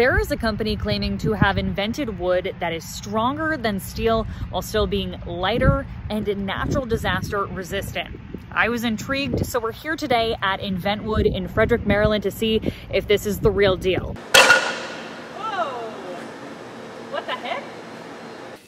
There is a company claiming to have invented wood that is stronger than steel while still being lighter and natural disaster resistant. I was intrigued, so we're here today at Inventwood in Frederick, Maryland to see if this is the real deal.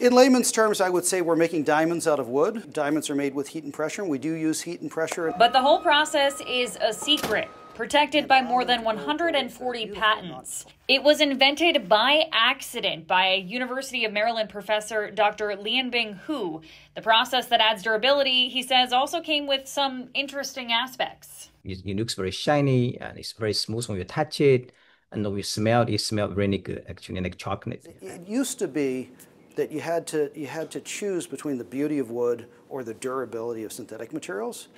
In layman's terms, I would say we're making diamonds out of wood. Diamonds are made with heat and pressure, and we do use heat and pressure. But the whole process is a secret, protected by more than 140 patents. It was invented by accident by University of Maryland professor Dr. Liangbing Hu. The process that adds durability, he says, also came with some interesting aspects. It looks very shiny, and it's very smooth when you touch it. And when you smell it, it smells really good, actually, like chocolate. It used to be that you had to choose between the beauty of wood or the durability of synthetic materials.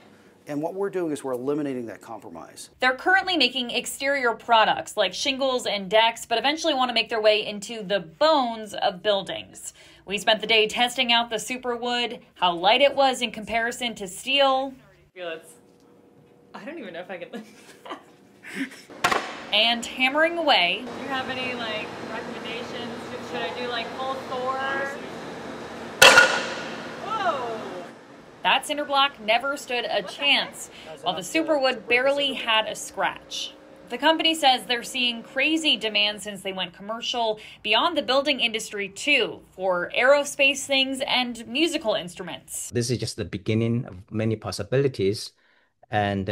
And what we're doing is we're eliminating that compromise. They're currently making exterior products like shingles and decks, but eventually want to make their way into the bones of buildings. We spent the day testing out the Superwood, how light it was in comparison to steel. I don't even know if I can lift that. And hammering away. Do you have any recommendations? Should I do full Thor? Whoa! That cinder block never stood a chance, while the Superwood barely had a scratch. The company says they're seeing crazy demand since they went commercial, beyond the building industry too, for aerospace things and musical instruments. This is just the beginning of many possibilities, and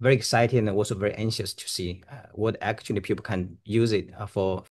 very excited and also very anxious to see what actually people can use it for.